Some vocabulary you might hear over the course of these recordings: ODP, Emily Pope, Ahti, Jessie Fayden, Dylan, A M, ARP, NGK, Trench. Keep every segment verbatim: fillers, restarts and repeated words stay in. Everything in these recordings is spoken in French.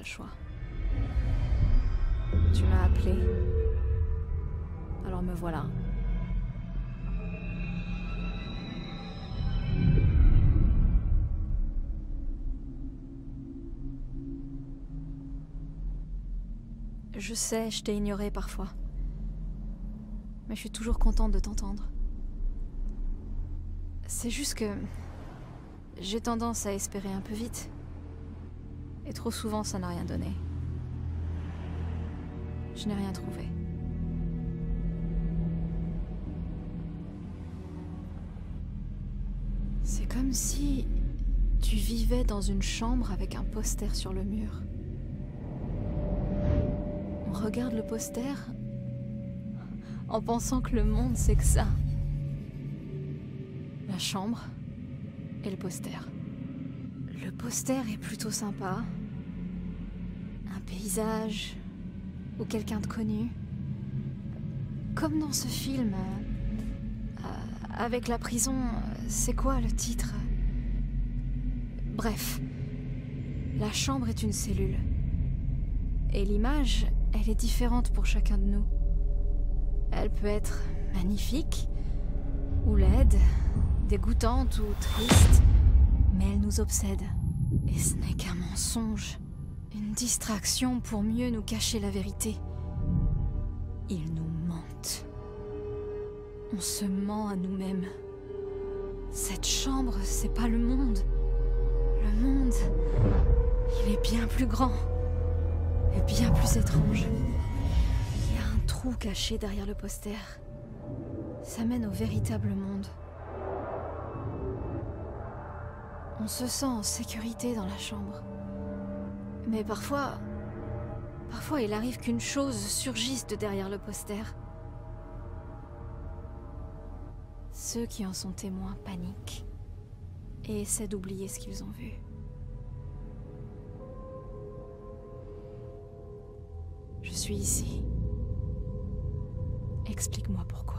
le choix. Tu m'as appelé. Alors me voilà. Je sais, je t'ai ignorée parfois. Mais je suis toujours contente de t'entendre. C'est juste que... j'ai tendance à espérer un peu vite. Et trop souvent, ça n'a rien donné. Je n'ai rien trouvé. C'est comme si... tu vivais dans une chambre avec un poster sur le mur. On regarde le poster... en pensant que le monde, c'est que ça. La chambre et le poster. Le poster est plutôt sympa. Un paysage ou quelqu'un de connu. Comme dans ce film, euh, euh, avec la prison, c'est quoi le titre? Bref, la chambre est une cellule. Et l'image, elle est différente pour chacun de nous. Elle peut être magnifique, ou laide, dégoûtante ou triste, mais elle nous obsède. Et ce n'est qu'un mensonge, une distraction pour mieux nous cacher la vérité. Ils nous mentent. On se ment à nous-mêmes. Cette chambre, c'est pas le monde. Le monde, il est bien plus grand, et bien plus étrange. Trou caché derrière le poster. Ça mène au véritable monde. On se sent en sécurité dans la chambre. Mais parfois... Parfois il arrive qu'une chose surgisse de derrière le poster. Ceux qui en sont témoins paniquent. Et essaient d'oublier ce qu'ils ont vu. Je suis ici. Explique-moi pourquoi.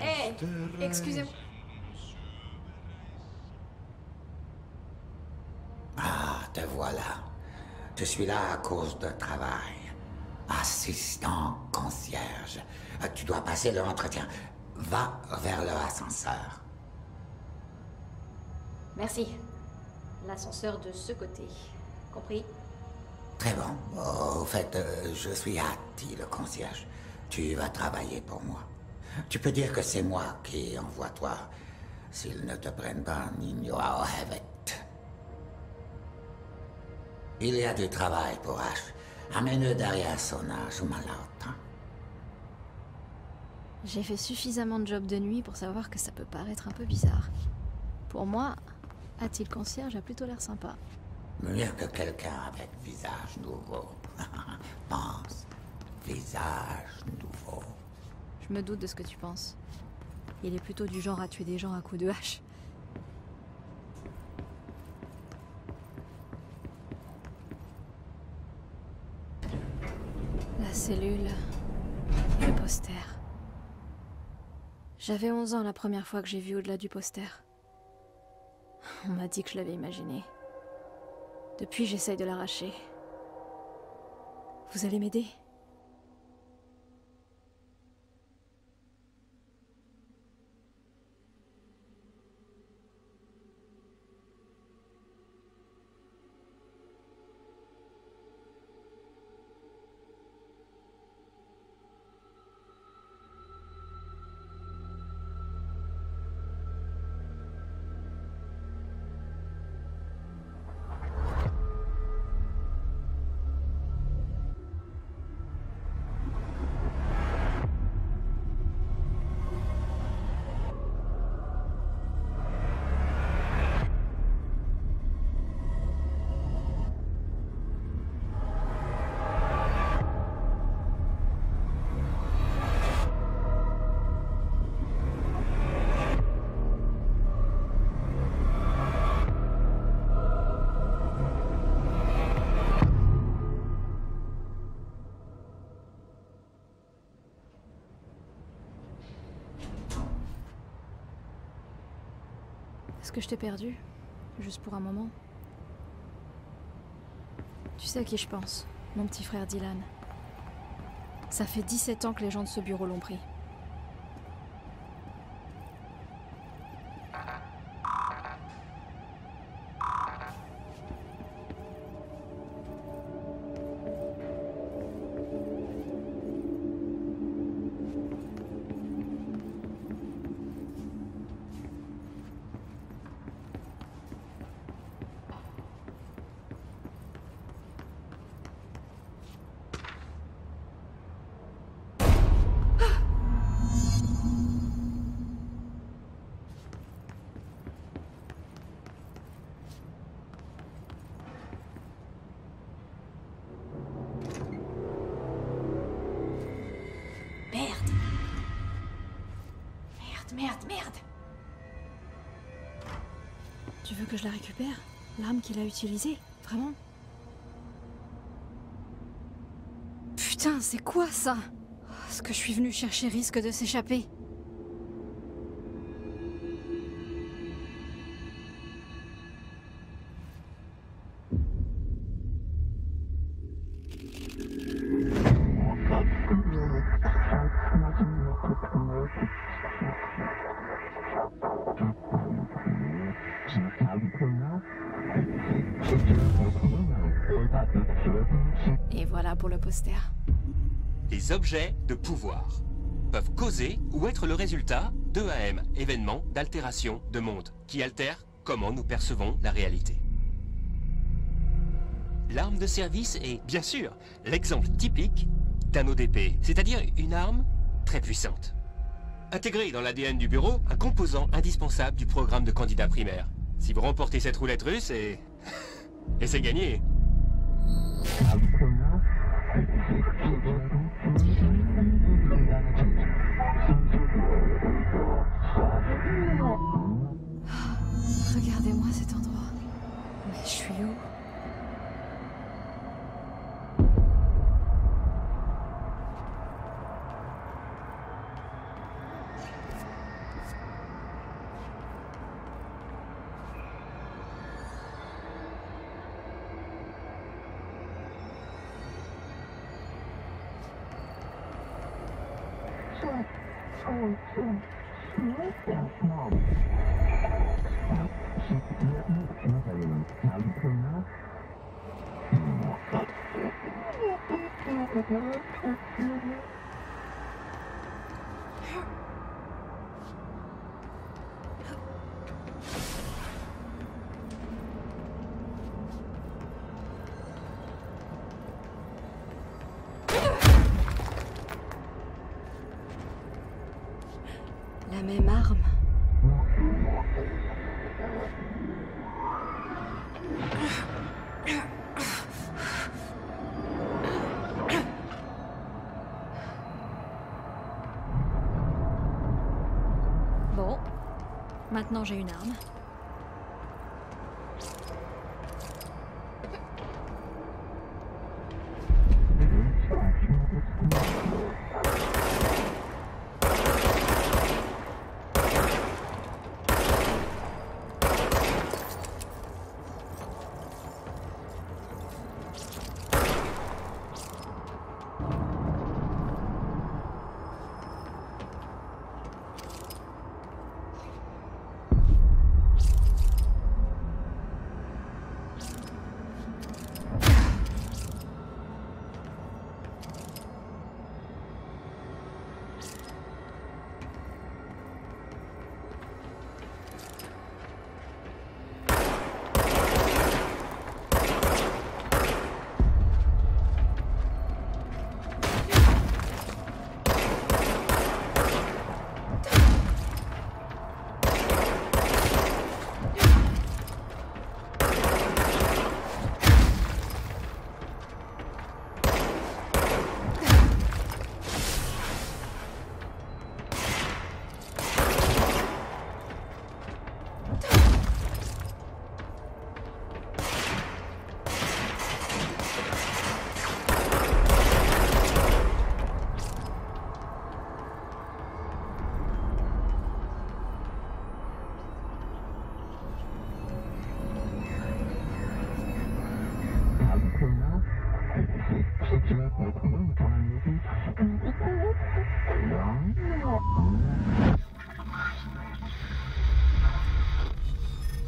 Hé, hey, excusez-moi. Ah, te voilà. Je suis là à cause de travail. Assistant concierge. Tu dois passer l'entretien. Va vers l'ascenseur. Merci. L'ascenseur de ce côté. Compris. Très bon. Oh, au fait, euh, je suis Ahti, le concierge. Tu vas travailler pour moi. Tu peux dire que c'est moi qui envoie toi. S'ils ne te prennent pas, Nino Hevet. Il y a du travail pour H. Amène-le derrière son âge ou malade. J'ai fait suffisamment de jobs de nuit pour savoir que ça peut paraître un peu bizarre. Pour moi, Ahti, le concierge a plutôt l'air sympa. Mieux que quelqu'un avec visage nouveau. Pense. Visage nouveau. Je me doute de ce que tu penses. Il est plutôt du genre à tuer des gens à coups de hache. La cellule. Le poster. J'avais onze ans la première fois que j'ai vu au-delà du poster. On m'a dit que je l'avais imaginé. Depuis, j'essaye de l'arracher. Vous allez m'aider? Est-ce que je t'ai perdu? Juste pour un moment. Tu sais à qui je pense? Mon petit frère Dylan. Ça fait dix-sept ans que les gens de ce bureau l'ont pris. Merde, merde! Tu veux que je la récupère? L'arme qu'il a utilisée? Vraiment? Putain, c'est quoi ça? Ce que je suis venue chercher risque de s'échapper. Et voilà pour le poster. Les objets de pouvoir peuvent causer ou être le résultat de A M, événements d'altération de monde, qui altèrent comment nous percevons la réalité. L'arme de service est, bien sûr, l'exemple typique d'un O D P, c'est-à-dire une arme très puissante. Intégrée dans l'A D N du bureau, un composant indispensable du programme de candidat primaire. Si vous remportez cette roulette russe, et... et c'est gagné. Regardez-moi cet endroit. Mais je suis où? La même arme. Bon, maintenant j'ai une arme.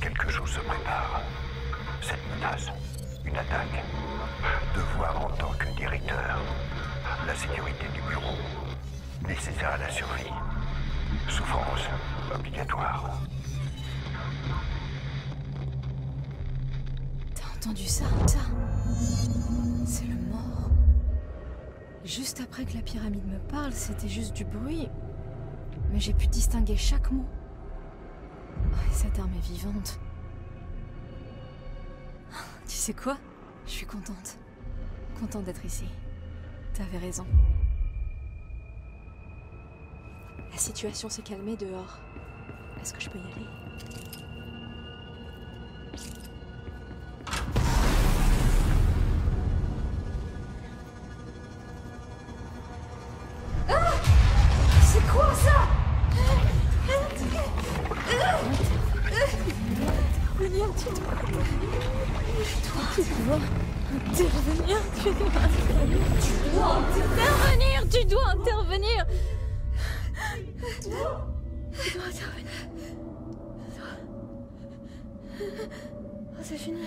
Quelque chose se prépare. Cette menace, une attaque. Devoir en tant que directeur. La sécurité du bureau. Nécessaire à la survie. Souffrance obligatoire. T'as entendu ça, ça? C'est le mort. Juste après que la pyramide me parle, c'était juste du bruit. Mais j'ai pu distinguer chaque mot. Oh, et cette arme est vivante. Tu sais quoi? Je suis contente. Contente d'être ici. T'avais raison. La situation s'est calmée dehors. Est-ce que je peux y aller? Ah! C'est quoi ça? Venir, tu dois... Toi, tu dois intervenir, tu dois... Tu dois intervenir, tu dois intervenir! Tu dois intervenir. Oh, c'est fini.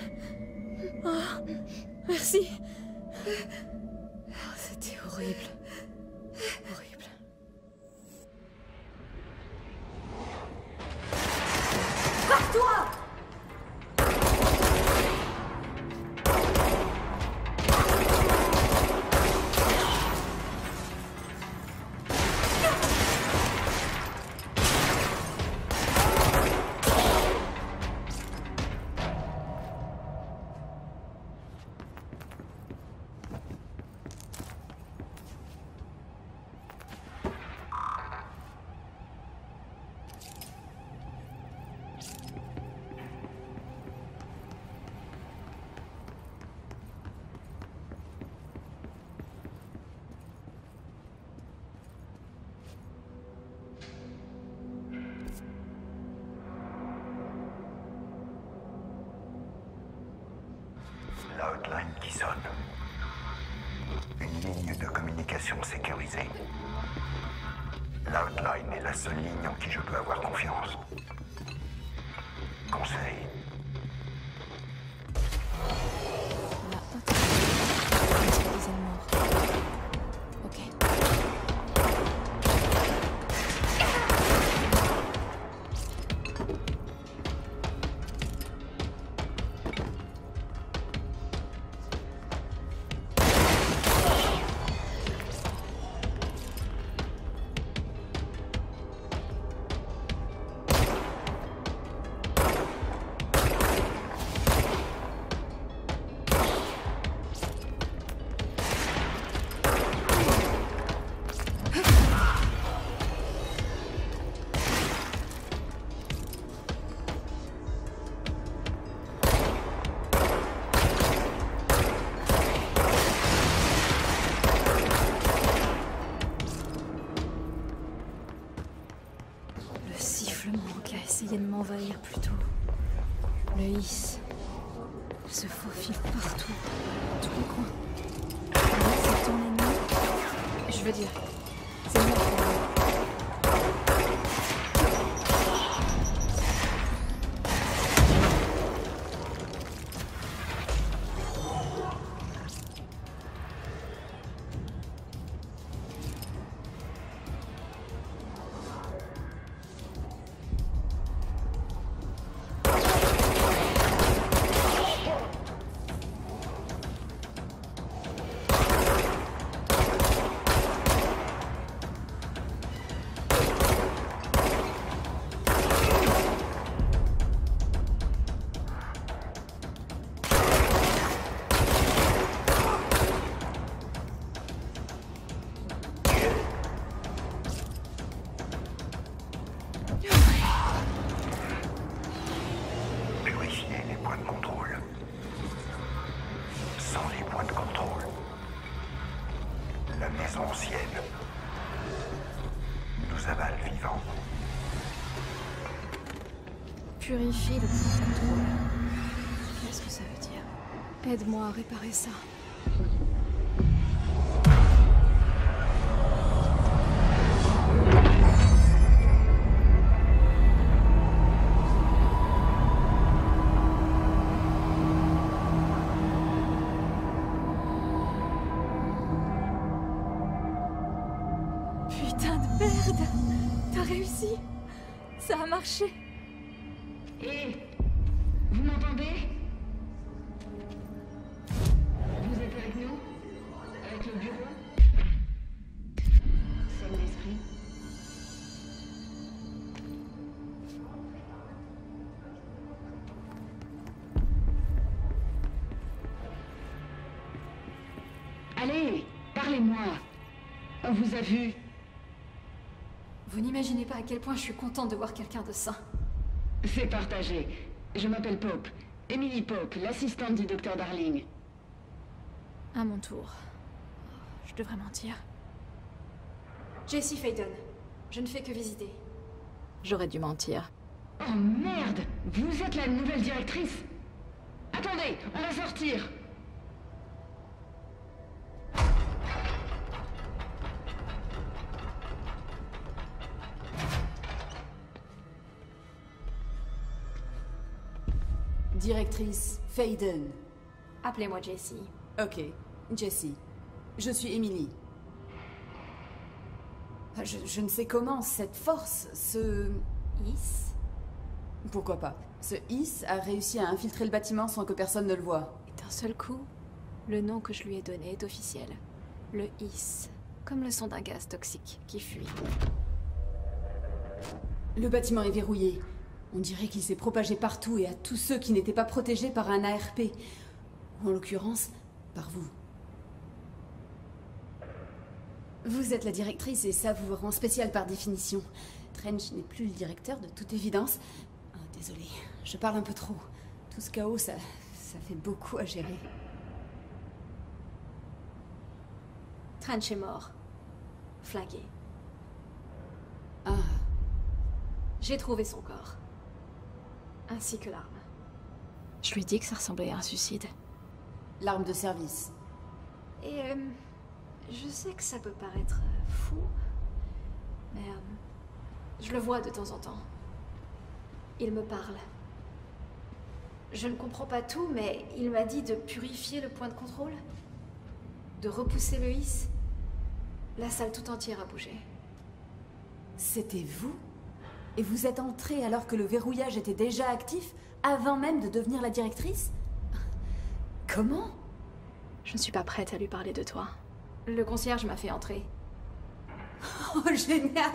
Oh, merci. Oh, c'était horrible. Horrible. Pars-toi! Outline qui sonne. Une ligne de communication sécurisée. L'outline est la seule ligne en qui je peux avoir confiance. Conseil. Envahir plutôt. Le hiss se faufile partout, dans tous les coins. C'est ton ennemi. Je veux dire, c'est mon problème. Purifie le point de contrôle. Qu'est-ce que ça veut dire? Aide-moi à réparer ça. Putain de merde! T'as réussi? Ça a marché! Hé! Hey, vous m'entendez? Vous êtes avec nous? Avec le bureau? Scène d'esprit? Allez, parlez-moi! On vous a vu. Vous n'imaginez pas à quel point je suis contente de voir quelqu'un de sain. C'est partagé. Je m'appelle Pope. Emily Pope, l'assistante du docteur Darling. À mon tour. Je devrais mentir. Jessie Fayden. Je ne fais que visiter. J'aurais dû mentir. Oh merde! Vous êtes la nouvelle directrice? Attendez, on va sortir! Directrice Fayden. Appelez-moi Jessie. Ok, Jessie. Je suis Emily. Je, je ne sais comment, cette force, ce... Is? Pourquoi pas. Ce Is a réussi à infiltrer le bâtiment sans que personne ne le voie. Et d'un seul coup, le nom que je lui ai donné est officiel. Le Is. Comme le son d'un gaz toxique qui fuit. Le bâtiment est verrouillé. On dirait qu'il s'est propagé partout et à tous ceux qui n'étaient pas protégés par un A R P. En l'occurrence, par vous. Vous êtes la directrice et ça vous rend spécial par définition. Trench n'est plus le directeur de toute évidence. Oh, désolée, je parle un peu trop. Tout ce chaos, ça, ça fait beaucoup à gérer. Trench est mort. Flingué. Ah. J'ai trouvé son corps. Ainsi que l'arme. Je lui ai dit que ça ressemblait à un suicide. L'arme de service. Et euh, je sais que ça peut paraître fou, mais euh, je le vois de temps en temps. Il me parle. Je ne comprends pas tout, mais il m'a dit de purifier le point de contrôle, de repousser le hisse. La salle tout entière a bougé. C'était vous ? Et vous êtes entrée alors que le verrouillage était déjà actif, avant même de devenir la directrice? Comment? Je ne suis pas prête à lui parler de toi. Le concierge m'a fait entrer. Oh, génial!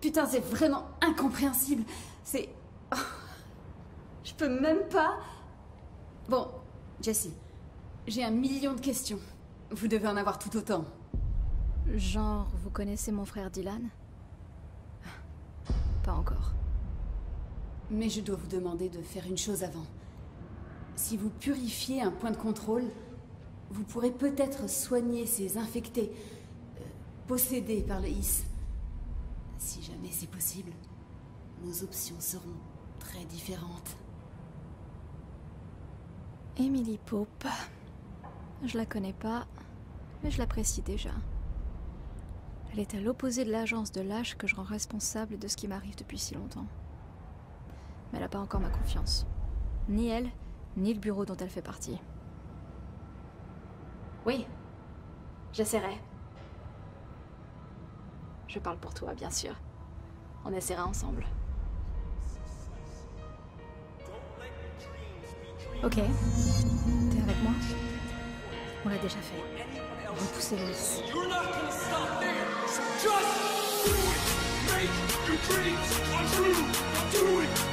Putain, c'est vraiment incompréhensible. C'est... Oh, je peux même pas... Bon, Jessie, j'ai un million de questions. Vous devez en avoir tout autant. Genre, vous connaissez mon frère Dylan? Pas encore. Mais je dois vous demander de faire une chose avant. Si vous purifiez un point de contrôle, vous pourrez peut-être soigner ces infectés, euh, possédés par le His. Si jamais c'est possible, nos options seront très différentes. Emily Pope. Je la connais pas, mais je l'apprécie déjà. Elle est à l'opposé de l'agence de lâche que je rends responsable de ce qui m'arrive depuis si longtemps. Mais elle n'a pas encore ma confiance. Ni elle, ni le bureau dont elle fait partie. Oui, j'essaierai. Je parle pour toi, bien sûr. On essaiera ensemble. Ok, t'es avec moi? On l'a déjà fait. Repoussez le lisse. Just do it! Make your dreams come true! Do it!